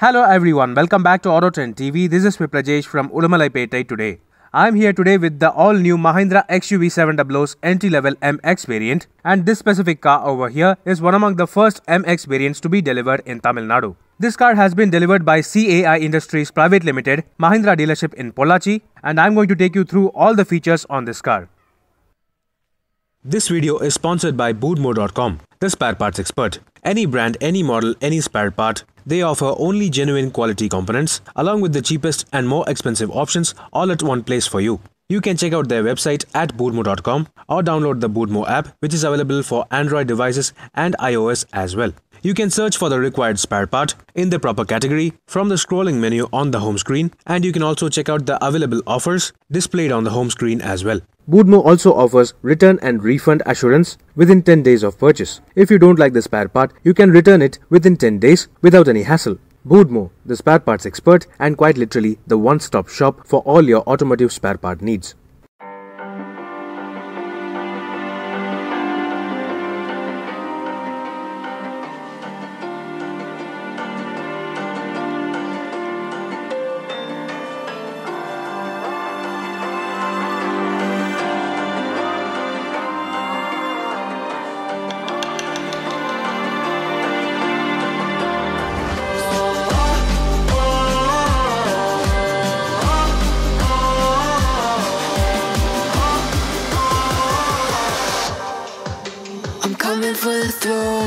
Hello everyone, welcome back to AutoTrend TV. This is Viprajesh from Udumalaipet today. I'm here today with the all-new Mahindra XUV700's entry-level MX variant, and this specific car over here is one among the first MX variants to be delivered in Tamil Nadu. This car has been delivered by CAI Industries Private Limited, Mahindra dealership in Pollachi, and I'm going to take you through all the features on this car. This video is sponsored by Boodmo.com, the spare parts expert. Any brand, any model, any spare part, they offer only genuine quality components along with the cheapest and more expensive options all at one place for you. You can check out their website at Boodmo.com or download the Boodmo app, which is available for Android devices and iOS as well. You can search for the required spare part in the proper category from the scrolling menu on the home screen, and you can also check out the available offers displayed on the home screen as well. Boodmo also offers return and refund assurance within 10 days of purchase. If you don't like the spare part, you can return it within 10 days without any hassle. Boodmo, the spare parts expert, and quite literally the one-stop shop for all your automotive spare part needs. For the throne.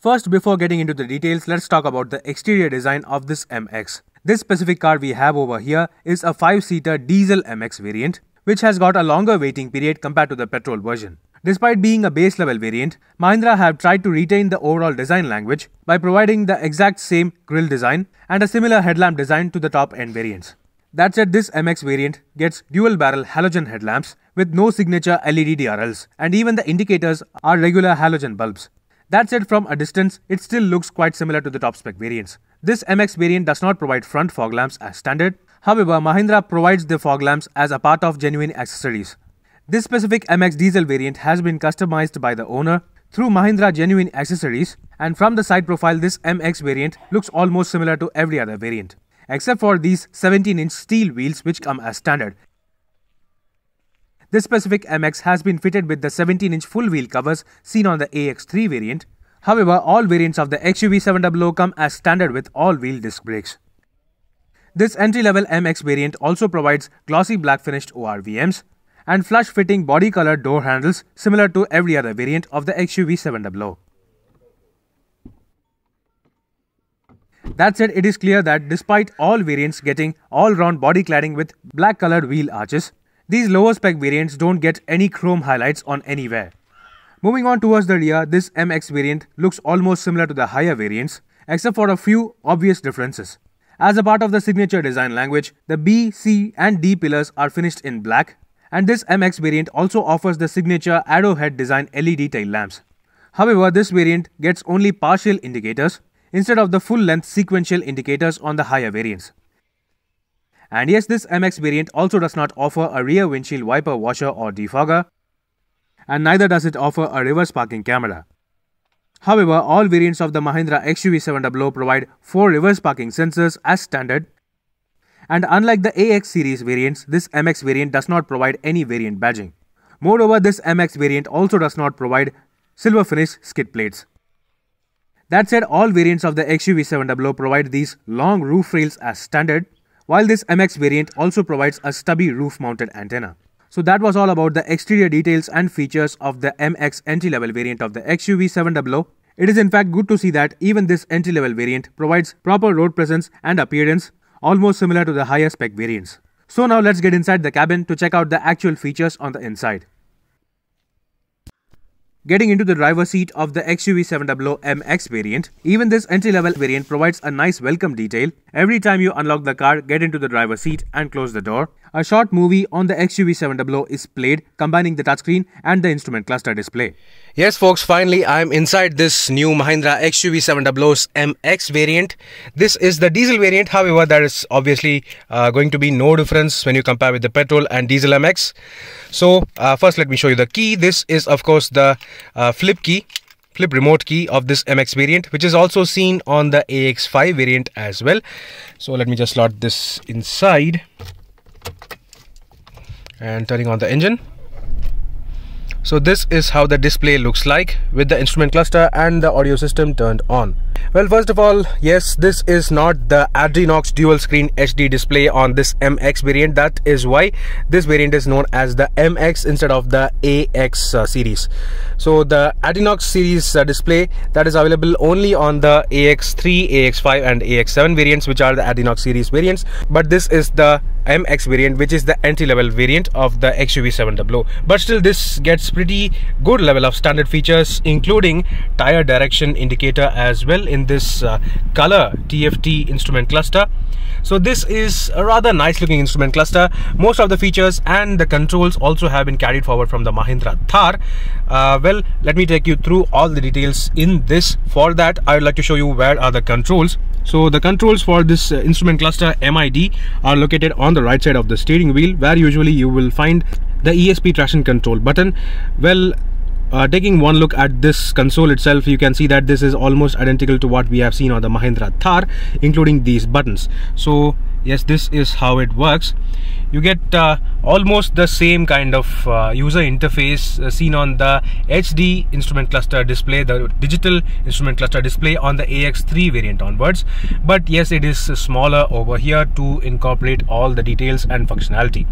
First, before getting into the details, let's talk about the exterior design of this MX. This specific car we have over here is a 5-seater diesel MX variant, which has got a longer waiting period compared to the petrol version. Despite being a base level variant, Mahindra have tried to retain the overall design language by providing the exact same grille design and a similar headlamp design to the top end variants. That said, this MX variant gets dual barrel halogen headlamps with no signature LED DRLs, and even the indicators are regular halogen bulbs. That said, from a distance, it still looks quite similar to the top spec variants. This MX variant does not provide front fog lamps as standard. However, Mahindra provides the fog lamps as a part of genuine accessories. This specific MX diesel variant has been customized by the owner through Mahindra genuine accessories, and from the side profile, this MX variant looks almost similar to every other variant, except for these 17-inch steel wheels which come as standard. This specific MX has been fitted with the 17-inch full wheel covers seen on the AX3 variant. However, all variants of the XUV700 come as standard with all-wheel disc brakes. This entry-level MX variant also provides glossy black finished ORVMs and flush-fitting body-colored door handles similar to every other variant of the XUV700. That said, it is clear that despite all variants getting all-round body cladding with black-colored wheel arches, these lower spec variants don't get any chrome highlights on anywhere. Moving on towards the rear, this MX variant looks almost similar to the higher variants, except for a few obvious differences. As a part of the signature design language, the B, C and D pillars are finished in black, and this MX variant also offers the signature arrowhead design LED tail lamps. However, this variant gets only partial indicators instead of the full-length sequential indicators on the higher variants. And yes, this MX variant also does not offer a rear windshield wiper washer or defogger, and neither does it offer a reverse parking camera. However, all variants of the Mahindra XUV700 provide 4 reverse parking sensors as standard, and unlike the AX series variants, this MX variant does not provide any variant badging. Moreover, this MX variant also does not provide silver finish skid plates. That said, all variants of the XUV700 provide these long roof rails as standard, while this MX variant also provides a stubby roof-mounted antenna. So that was all about the exterior details and features of the MX entry-level variant of the XUV700. It is in fact good to see that even this entry-level variant provides proper road presence and appearance, almost similar to the higher spec variants. So now let's get inside the cabin to check out the actual features on the inside. Getting into the driver's seat of the XUV700 MX variant, even this entry-level variant provides a nice welcome detail. Every time you unlock the car, get into the driver's seat and close the door, A short movie on the XUV700 is played, combining the touchscreen and the instrument cluster display. Yes folks, finally I am inside this new Mahindra XUV700's MX variant. This is the diesel variant, however there is obviously going to be no difference when you compare with the petrol and diesel MX. So first let me show you the key. This is of course the flip remote key of this MX variant, which is also seen on the AX5 variant as well. So let me just slot this inside. And turning on the engine. So this is how the display looks like with the instrument cluster and the audio system turned on. Well, first of all, yes, this is not the AdrenoX dual screen HD display on this MX variant. That is why this variant is known as the MX instead of the AX series. So the AdrenoX series display that is available only on the AX3, AX5 and AX7 variants, which are the AdrenoX series variants. But this is the MX variant, which is the entry-level variant of the XUV700. But still this gets pretty good level of standard features, including tire direction indicator as well in this color TFT instrument cluster. So this is a rather nice looking instrument cluster. Most of the features and the controls also have been carried forward from the Mahindra Thar. Well, let me take you through all the details in this. For that, I would like to show you where are the controls. So the controls for this instrument cluster MID are located on the right side of the steering wheel, where usually you will find the ESP traction control button. Well, taking one look at this console itself, you can see that this is almost identical to what we have seen on the Mahindra Thar, including these buttons. So yes, this is how it works. You get almost the same kind of user interface seen on the HD instrument cluster display, the digital instrument cluster display on the AX3 variant onwards. But yes, it is smaller over here to incorporate all the details and functionality.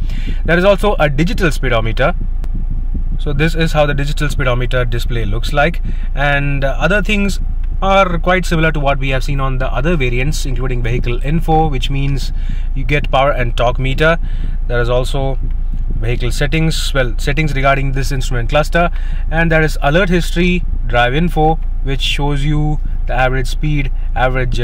There is also a digital speedometer. So this is how the digital speedometer display looks like, and other things are quite similar to what we have seen on the other variants, including vehicle info, which means you get power and torque meter. There is also vehicle settings, well, settings regarding this instrument cluster, and there is alert history, drive info, which shows you the average speed, average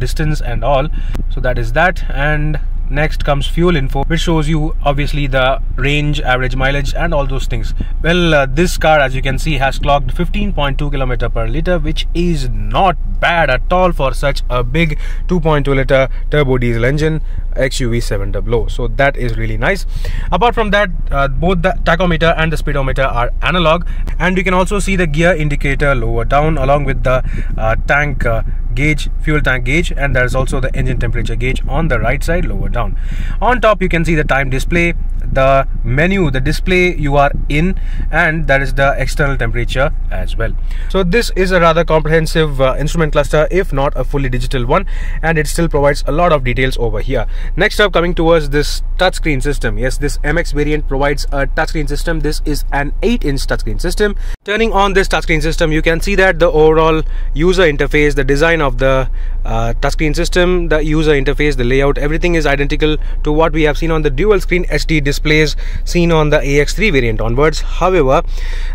distance and all. So that is that. And next comes fuel info, which shows you obviously the range, average mileage and all those things. Well, this car, as you can see, has clocked 15.2 km/L, which is not bad at all for such a big 2.2-liter turbo diesel engine XUV700. So that is really nice. Apart from that, both the tachometer and the speedometer are analog, and you can also see the gear indicator lower down along with the tank gauge, fuel tank gauge, and there is also the engine temperature gauge on the right side lower down. On top you can see the time display, the menu, the display you are in, and that is the external temperature as well. So this is a rather comprehensive instrument cluster, if not a fully digital one, and it still provides a lot of details over here. Next up, coming towards this touchscreen system. Yes, this MX variant provides a touchscreen system. This is an 8-inch touchscreen system. Turning on this touchscreen system, you can see that the overall user interface, the design of the touchscreen system, the user interface, the layout, everything is identical to what we have seen on the dual screen HD displays seen on the AX3 variant onwards. However,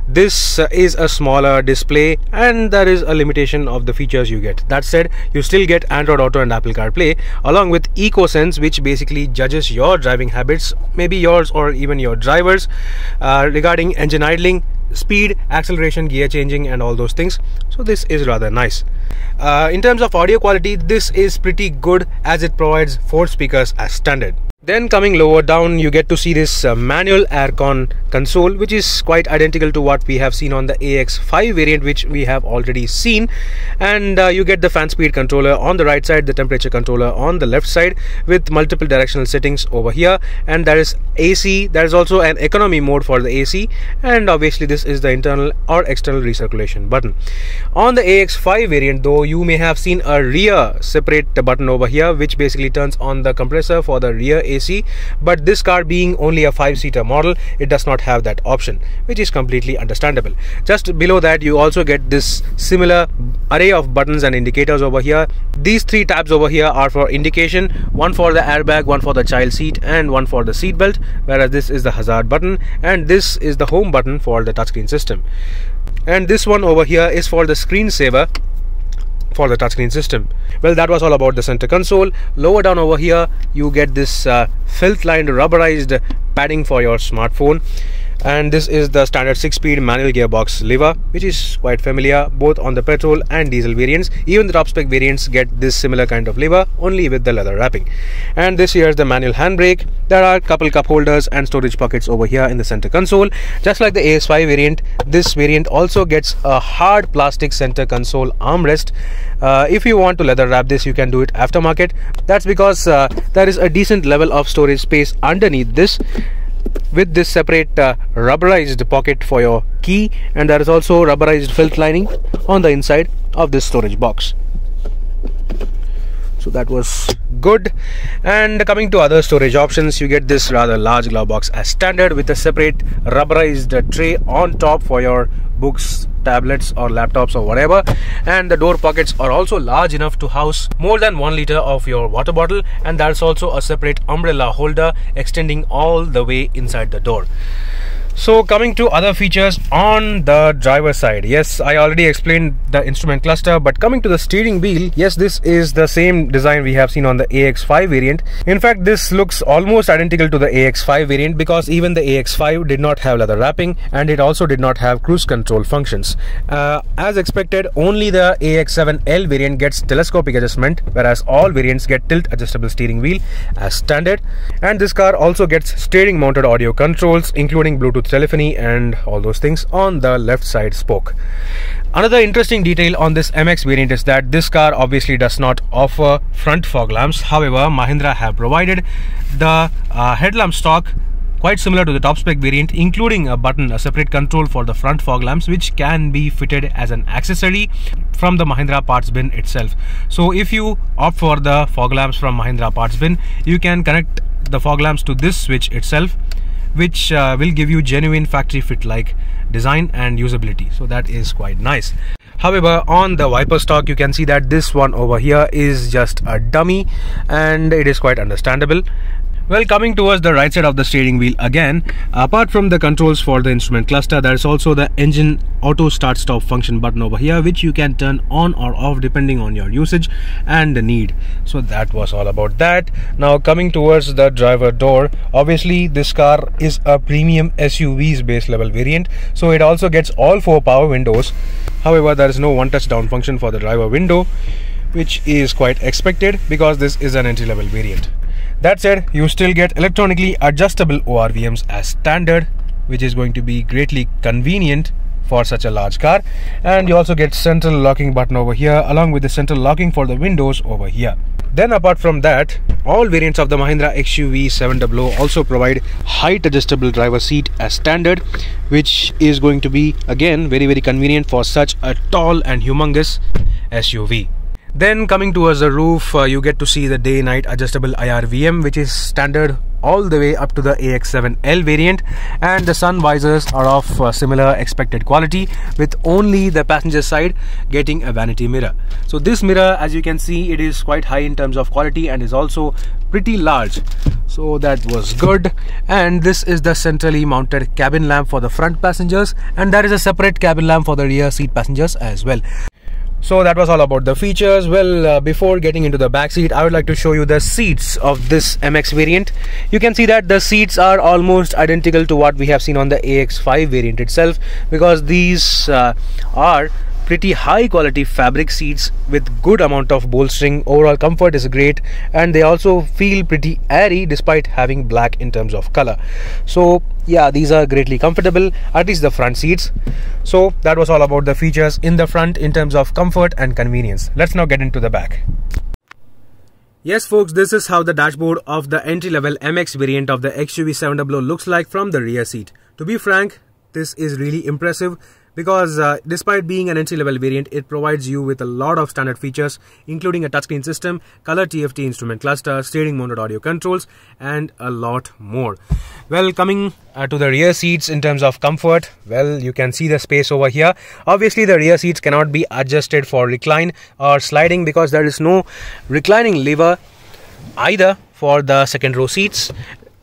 this is a smaller display and there is a limitation of the features you get. That said, you still get Android Auto and Apple CarPlay along with EcoSense, which basically judges your driving habits, maybe yours or even your driver's, regarding engine idling, speed, acceleration, gear changing and all those things. So this is rather nice. In terms of audio quality, this is pretty good as it provides 4 speakers as standard. Then coming lower down, you get to see this manual aircon console, which is quite identical to what we have seen on the AX5 variant, which we have already seen. And you get the fan speed controller on the right side, the temperature controller on the left side, with multiple directional settings over here. And there is AC, there is also an economy mode for the AC, and obviously this is the internal or external recirculation button. On the AX5 variant though, you may have seen a rear separate button over here, which basically turns on the compressor for the rear AC, but this car being only a 5-seater model, it does not have that option, which is completely understandable. Just below that, you also get this similar array of buttons and indicators over here. These 3 tabs over here are for indication, one for the airbag, one for the child seat and one for the seat belt, whereas this is the hazard button and this is the home button for the touchscreen system. And this one over here is for the screensaver, for the touchscreen system. Well, that was all about the center console. Lower down over here, you get this filth-lined rubberized padding for your smartphone. And this is the standard 6-speed manual gearbox lever, which is quite familiar both on the petrol and diesel variants. Even the top spec variants get this similar kind of lever, only with the leather wrapping. And this here is the manual handbrake. There are a couple cup holders and storage pockets over here in the center console. Just like the AS5 variant, this variant also gets a hard plastic center console armrest. If you want to leather wrap this, you can do it aftermarket. That's because there is a decent level of storage space underneath this, with this separate rubberized pocket for your key, and there is also rubberized filth lining on the inside of this storage box. So that was good. And coming to other storage options, you get this rather large glove box as standard with a separate rubberized tray on top for your books, tablets or laptops or whatever. And the door pockets are also large enough to house more than 1 liter of your water bottle, and there's also a separate umbrella holder extending all the way inside the door. So coming to other features on the driver's side, yes, I already explained the instrument cluster, but coming to the steering wheel, yes, this is the same design we have seen on the AX5 variant. In fact, this looks almost identical to the AX5 variant, because even the AX5 did not have leather wrapping, and it also did not have cruise control functions. As expected, only the AX7L variant gets telescopic adjustment, whereas all variants get tilt adjustable steering wheel as standard. And this car also gets steering mounted audio controls, including Bluetooth telephony and all those things on the left side spoke. Another interesting detail on this MX variant is that this car obviously does not offer front fog lamps. However, Mahindra have provided the headlamp stock quite similar to the top spec variant, including a button, a separate control for the front fog lamps, which can be fitted as an accessory from the Mahindra parts bin itself. So if you opt for the fog lamps from Mahindra parts bin, you can connect the fog lamps to this switch itself, which will give you genuine factory fit like design and usability. So that is quite nice. However, on the wiper stock, you can see that this one over here is just a dummy, and it is quite understandable. Well, coming towards the right side of the steering wheel again, apart from the controls for the instrument cluster, there is also the engine auto start stop function button over here, which you can turn on or off depending on your usage and the need. So that was all about that. Now coming towards the driver door, obviously this car is a premium SUV's base level variant, so it also gets all 4 power windows. However, there is no one touch down function for the driver window, which is quite expected because this is an entry level variant. That said, you still get electronically adjustable ORVMs as standard, which is going to be greatly convenient for such a large car. And you also get central locking button over here, along with the central locking for the windows over here. Then apart from that, all variants of the Mahindra XUV700 also provide height adjustable driver seat as standard, which is going to be again very, very convenient for such a tall and humongous SUV. Then coming towards the roof, you get to see the day-night adjustable IRVM, which is standard all the way up to the AX7L variant, and the sun visors are of similar expected quality, with only the passenger side getting a vanity mirror. So this mirror, as you can see, it is quite high in terms of quality and is also pretty large. So that was good. And this is the centrally mounted cabin lamp for the front passengers, and there is a separate cabin lamp for the rear seat passengers as well. So that was all about the features. Well, before getting into the back seat, I would like to show you the seats of this MX variant. You can see that the seats are almost identical to what we have seen on the AX5 variant itself, because these are pretty high quality fabric seats with good amount of bolstering. Overall comfort is great, and they also feel pretty airy despite having black in terms of color. So yeah, these are greatly comfortable, at least the front seats. So that was all about the features in the front in terms of comfort and convenience. Let's now get into the back. Yes folks, this is how the dashboard of the entry-level MX variant of the XUV700 looks like from the rear seat. To be frank, this is really impressive, because despite being an entry-level variant, it provides you with a lot of standard features, including a touchscreen system, color TFT instrument cluster, steering mounted audio controls, and a lot more. Well, coming to the rear seats in terms of comfort, well, you can see the space over here. Obviously, the rear seats cannot be adjusted for recline or sliding, because there is no reclining lever either for the second row seats,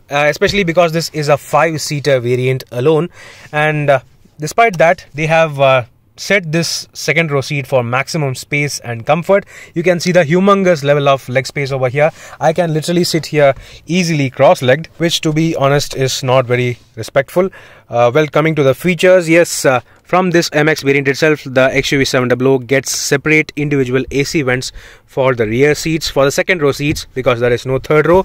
especially because this is a 5-seater variant alone. And despite that, they have set this second row seat for maximum space and comfort. You can see the humongous level of leg space over here. I can literally sit here easily cross-legged, which to be honest is not very respectful. Well, coming to the features, yes, from this MX variant itself, the XUV700 gets separate individual AC vents for the rear seats, for the second row seats, because there is no third row.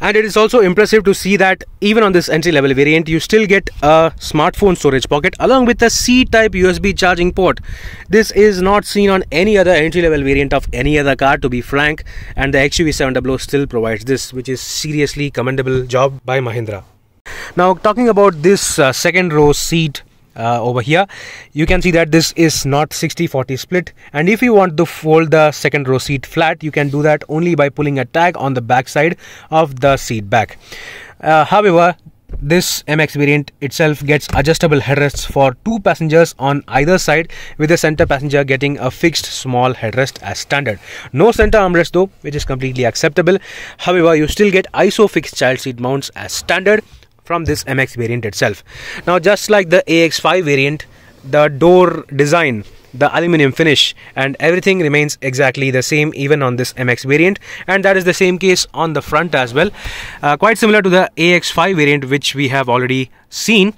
And it is also impressive to see that even on this entry-level variant, you still get a smartphone storage pocket along with a C-type USB charging port. This is not seen on any other entry-level variant of any other car, to be frank, and the XUV700 still provides this, which is seriously commendable job by Mahindra. Now, talking about this second row seat over here, you can see that this is not 60-40 split, and if you want to fold the second row seat flat, you can do that only by pulling a tag on the back side of the seat back. However, this MX variant itself gets adjustable headrests for two passengers on either side, with the center passenger getting a fixed small headrest as standard. No center armrest though, which is completely acceptable. However, you still get ISOFIX child seat mounts as standard from this MX variant itself. Now, just like the AX5 variant, the door design, the aluminium finish and everything remains exactly the same even on this MX variant, and that is the same case on the front as well. Quite similar to the AX5 variant, which we have already seen.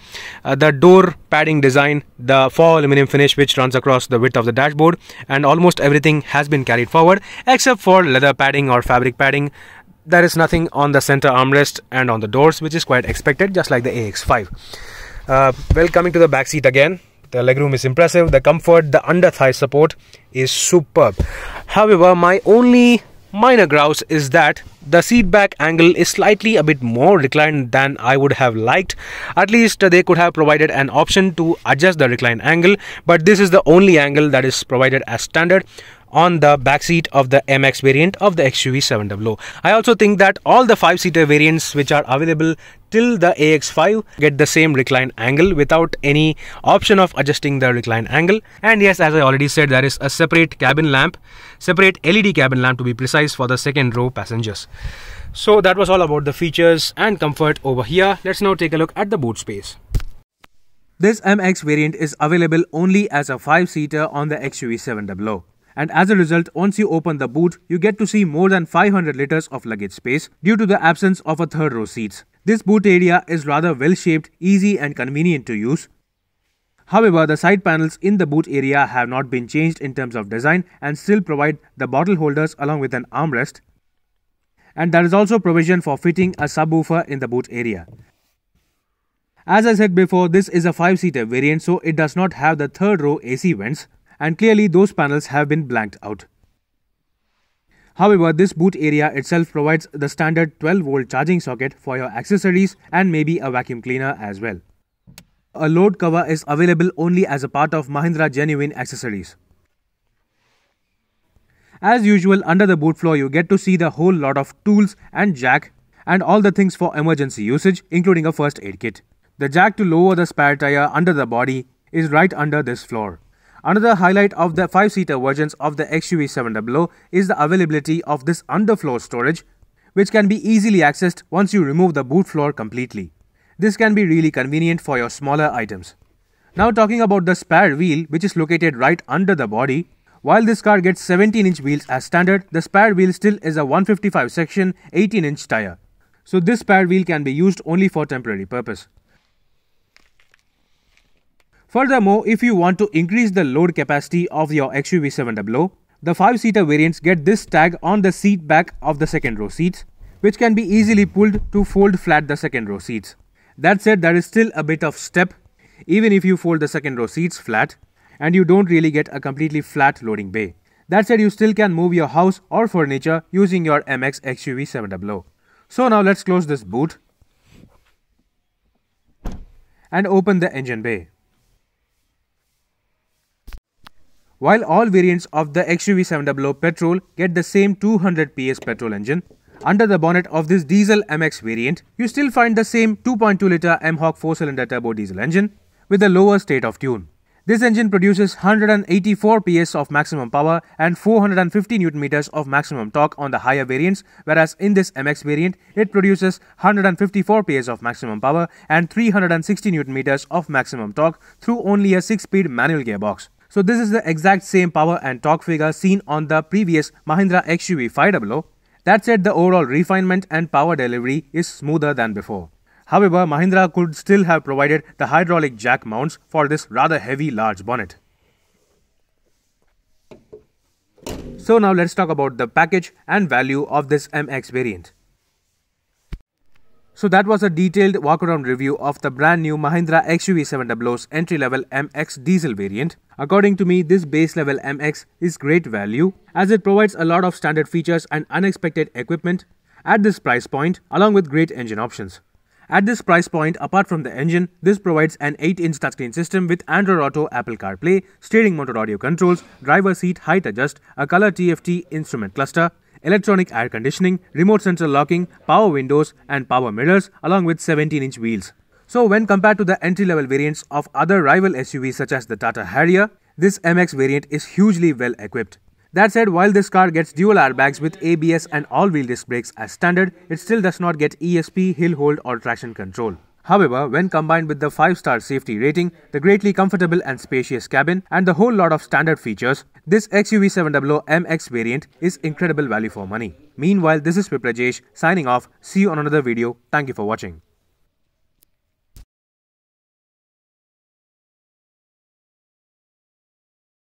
The door padding design, the faux aluminium finish which runs across the width of the dashboard, and almost everything has been carried forward except for leather padding or fabric padding. There is nothing on the center armrest and on the doors, which is quite expected, just like the AX5. Well, coming to the back seat again, the legroom is impressive, the comfort, the under thigh support is superb. However, my only minor grouse is that the seat back angle is slightly a bit more reclined than I would have liked. At least they could have provided an option to adjust the recline angle, but this is the only angle that is provided as standard on the back seat of the MX variant of the XUV700. I also think that all the 5-seater variants which are available till the AX5 get the same recline angle without any option of adjusting the recline angle. And yes, as I already said, there is a separate cabin lamp, separate LED cabin lamp to be precise, for the second row passengers. So that was all about the features and comfort over here. Let's now take a look at the boot space. This MX variant is available only as a 5-seater on the XUV700. And as a result, once you open the boot, you get to see more than 500 liters of luggage space due to the absence of a third row seats. This boot area is rather well shaped, easy and convenient to use. However, the side panels in the boot area have not been changed in terms of design and still provide the bottle holders along with an armrest. And there is also provision for fitting a subwoofer in the boot area. As I said before, this is a 5-seater variant, so it does not have the third row AC vents. And clearly those panels have been blanked out. However, this boot area itself provides the standard 12-volt charging socket for your accessories and maybe a vacuum cleaner as well. A load cover is available only as a part of Mahindra Genuine Accessories. As usual, under the boot floor you get to see the whole lot of tools and jack and all the things for emergency usage, including a first aid kit. The jack to lower the spare tire under the body is right under this floor. Another highlight of the 5-seater versions of the XUV700 is the availability of this underfloor storage, which can be easily accessed once you remove the boot floor completely. This can be really convenient for your smaller items. Now, talking about the spare wheel, which is located right under the body. While this car gets 17-inch wheels as standard, the spare wheel still is a 155 section 18-inch tire. So this spare wheel can be used only for temporary purpose. Furthermore, if you want to increase the load capacity of your XUV700, the 5-seater variants get this tag on the seat back of the second row seats, which can be easily pulled to fold flat the second row seats. That said, there is still a bit of step even if you fold the second row seats flat, and you don't really get a completely flat loading bay. That said, you still can move your house or furniture using your MX XUV700. So now let's close this boot and open the engine bay. While all variants of the XUV700 petrol get the same 200 PS petrol engine, under the bonnet of this diesel MX variant, you still find the same 2.2-litre M-Hawk 4-cylinder turbo diesel engine with a lower state of tune. This engine produces 184 PS of maximum power and 450 Nm of maximum torque on the higher variants, whereas in this MX variant, it produces 154 PS of maximum power and 360 Nm of maximum torque through only a 6-speed manual gearbox. So this is the exact same power and torque figure seen on the previous Mahindra XUV500. That said, the overall refinement and power delivery is smoother than before. However, Mahindra could still have provided the hydraulic jack mounts for this rather heavy large bonnet. So now let's talk about the package and value of this MX variant. So that was a detailed walk-around review of the brand new Mahindra XUV700's entry-level MX diesel variant. According to me, this base-level MX is great value as it provides a lot of standard features and unexpected equipment at this price point along with great engine options. At this price point, apart from the engine, this provides an 8-inch touchscreen system with Android Auto, Apple CarPlay, steering motor audio controls, driver seat height adjust, a color TFT instrument cluster, electronic air conditioning, remote sensor locking, power windows and power mirrors along with 17-inch wheels. So when compared to the entry-level variants of other rival SUVs such as the Tata Harrier, this MX variant is hugely well equipped. That said, while this car gets dual airbags with ABS and all-wheel disc brakes as standard, it still does not get ESP, hill hold or traction control. However, when combined with the 5-star safety rating, the greatly comfortable and spacious cabin, and the whole lot of standard features, this XUV700 MX variant is incredible value for money. Meanwhile, this is Viprajesh signing off. See you on another video. Thank you for watching.